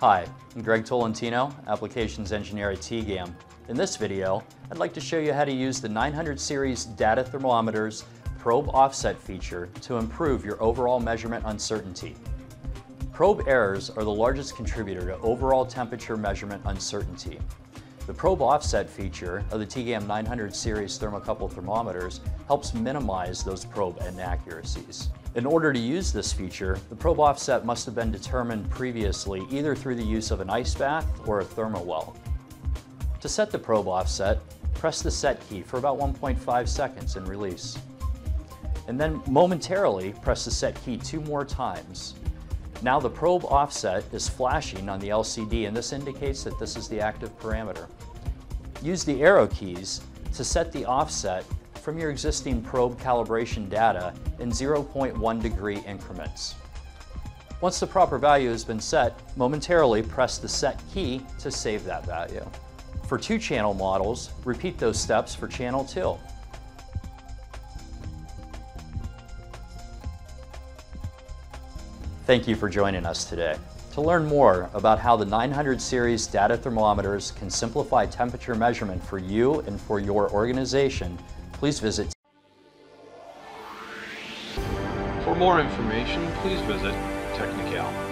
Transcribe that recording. Hi, I'm Greg Tolentino, Applications Engineer at TEGAM. In this video, I'd like to show you how to use the 900 series data thermometer's probe offset feature to improve your overall measurement uncertainty. Probe errors are the largest contributor to overall temperature measurement uncertainty. The probe offset feature of the TEGAM 900 series thermocouple thermometers helps minimize those probe inaccuracies. In order to use this feature, the probe offset must have been determined previously either through the use of an ice bath or a thermowell. To set the probe offset, press the set key for about 1.5 seconds and release. And then momentarily press the set key 2 more times. Now the probe offset is flashing on the LCD, and this indicates that this is the active parameter. Use the arrow keys to set the offset from your existing probe calibration data in 0.1 degree increments. Once the proper value has been set, momentarily press the set key to save that value. For 2-channel models, repeat those steps for channel 2. Thank you for joining us today. To learn more about how the 900 series data thermometers can simplify temperature measurement for you and for your organization, please visit. For more information, please visit technical-sys.com.